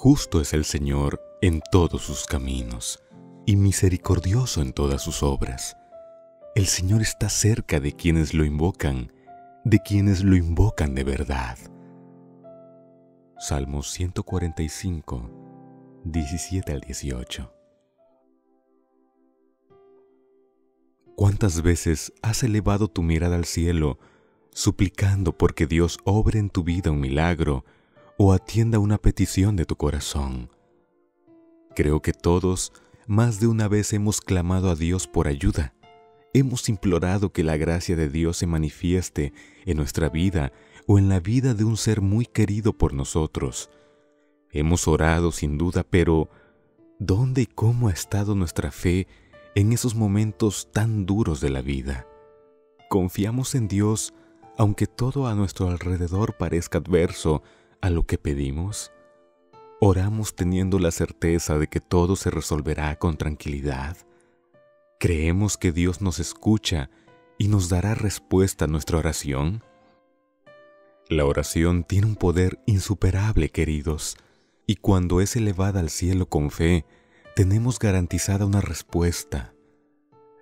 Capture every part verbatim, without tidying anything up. Justo es el Señor en todos sus caminos, y misericordioso en todas sus obras. El Señor está cerca de quienes lo invocan, de quienes lo invocan de verdad. Salmos ciento cuarenta y cinco, diecisiete al dieciocho. ¿Cuántas veces has elevado tu mirada al cielo, suplicando porque Dios obre en tu vida un milagro o atienda una petición de tu corazón? Creo que todos, más de una vez, hemos clamado a Dios por ayuda. Hemos implorado que la gracia de Dios se manifieste en nuestra vida o en la vida de un ser muy querido por nosotros. Hemos orado sin duda, pero ¿dónde y cómo ha estado nuestra fe en esos momentos tan duros de la vida? Confiamos en Dios, aunque todo a nuestro alrededor parezca adverso a lo que pedimos. Oramos teniendo la certeza de que todo se resolverá con tranquilidad. ¿Creemos que Dios nos escucha y nos dará respuesta a nuestra oración? La oración tiene un poder insuperable, queridos, y cuando es elevada al cielo con fe, tenemos garantizada una respuesta.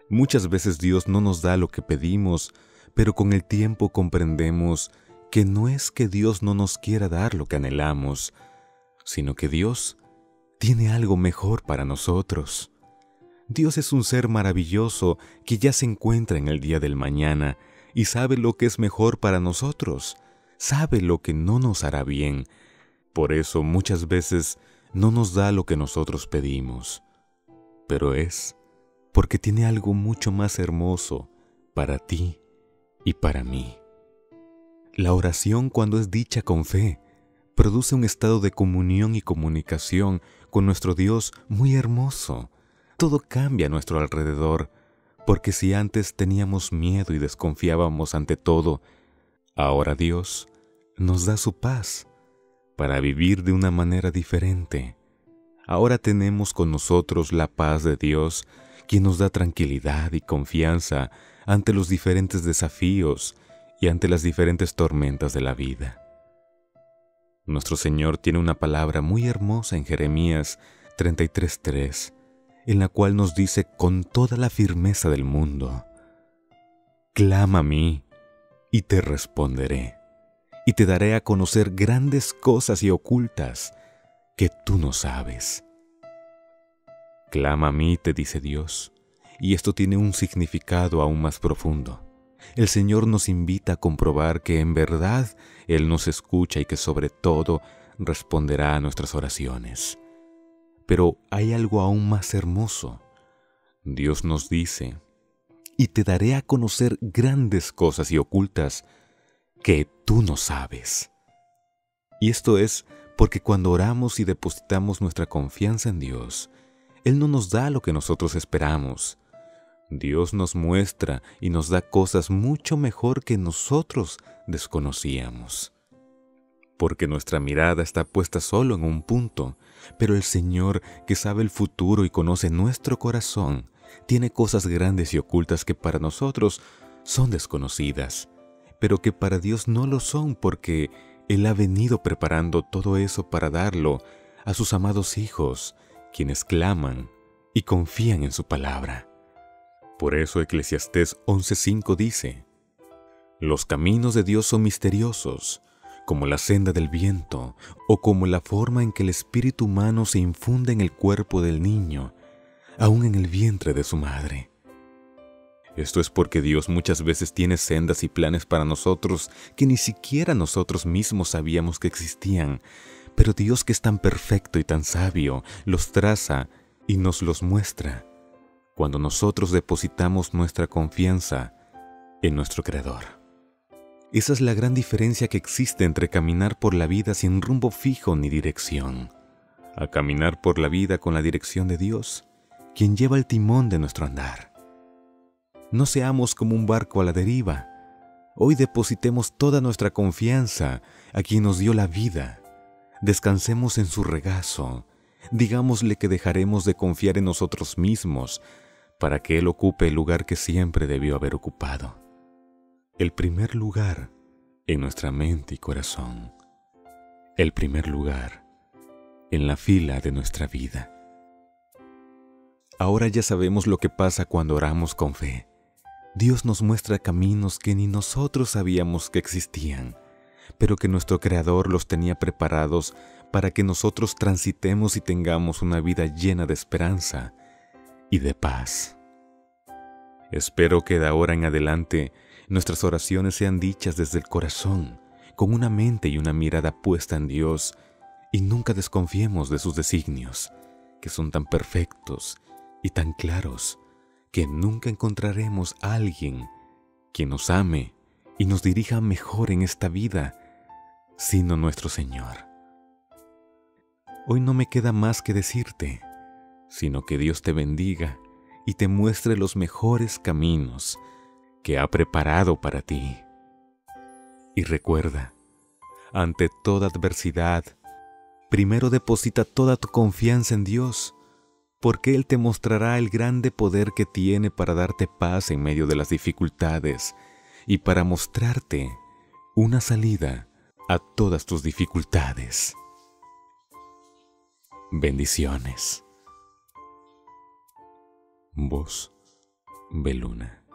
Muchas veces Dios no nos da lo que pedimos, pero con el tiempo comprendemos que no es que Dios no nos quiera dar lo que anhelamos, sino que Dios tiene algo mejor para nosotros. Dios es un ser maravilloso que ya se encuentra en el día del mañana y sabe lo que es mejor para nosotros, sabe lo que no nos hará bien. Por eso muchas veces no nos da lo que nosotros pedimos, pero es porque tiene algo mucho más hermoso para ti y para mí. La oración, cuando es dicha con fe, produce un estado de comunión y comunicación con nuestro Dios muy hermoso. Todo cambia a nuestro alrededor, porque si antes teníamos miedo y desconfiábamos ante todo, ahora Dios nos da su paz para vivir de una manera diferente. Ahora tenemos con nosotros la paz de Dios, quien nos da tranquilidad y confianza ante los diferentes desafíos y ante las diferentes tormentas de la vida. Nuestro Señor tiene una palabra muy hermosa en Jeremías treinta y tres, tres, en la cual nos dice con toda la firmeza del mundo: «Clama a mí, y te responderé, y te daré a conocer grandes cosas y ocultas que tú no sabes». Clama a mí, te dice Dios, y esto tiene un significado aún más profundo. El Señor nos invita a comprobar que en verdad Él nos escucha y que sobre todo responderá a nuestras oraciones. Pero hay algo aún más hermoso. Dios nos dice: «Y te daré a conocer grandes cosas y ocultas que tú no sabes». Y esto es porque cuando oramos y depositamos nuestra confianza en Dios, Él no nos da lo que nosotros esperamos. Dios nos muestra y nos da cosas mucho mejor que nosotros desconocíamos. Porque nuestra mirada está puesta solo en un punto, pero el Señor, que sabe el futuro y conoce nuestro corazón, tiene cosas grandes y ocultas que para nosotros son desconocidas, pero que para Dios no lo son, porque Él ha venido preparando todo eso para darlo a sus amados hijos, quienes claman y confían en su palabra. Por eso Eclesiastés once cinco dice: «Los caminos de Dios son misteriosos, como la senda del viento, o como la forma en que el espíritu humano se infunde en el cuerpo del niño, aún en el vientre de su madre». Esto es porque Dios muchas veces tiene sendas y planes para nosotros que ni siquiera nosotros mismos sabíamos que existían, pero Dios, que es tan perfecto y tan sabio, los traza y nos los muestra cuando nosotros depositamos nuestra confianza en nuestro Creador. Esa es la gran diferencia que existe entre caminar por la vida sin rumbo fijo ni dirección, a caminar por la vida con la dirección de Dios, quien lleva el timón de nuestro andar. No seamos como un barco a la deriva. Hoy depositemos toda nuestra confianza a quien nos dio la vida. Descansemos en su regazo. Digámosle que dejaremos de confiar en nosotros mismos para que Él ocupe el lugar que siempre debió haber ocupado. El primer lugar en nuestra mente y corazón. El primer lugar en la fila de nuestra vida. Ahora ya sabemos lo que pasa cuando oramos con fe. Dios nos muestra caminos que ni nosotros sabíamos que existían, pero que nuestro Creador los tenía preparados para que nosotros transitemos y tengamos una vida llena de esperanza y de paz. Espero que de ahora en adelante nuestras oraciones sean dichas desde el corazón, con una mente y una mirada puesta en Dios, y nunca desconfiemos de sus designios, que son tan perfectos y tan claros, que nunca encontraremos a alguien que nos ame y nos dirija mejor en esta vida, sino nuestro Señor. Hoy no me queda más que decirte, sino que Dios te bendiga y te muestre los mejores caminos que ha preparado para ti. Y recuerda, ante toda adversidad, primero deposita toda tu confianza en Dios, porque Él te mostrará el grande poder que tiene para darte paz en medio de las dificultades y para mostrarte una salida a todas tus dificultades. Bendiciones. Voz BLuna.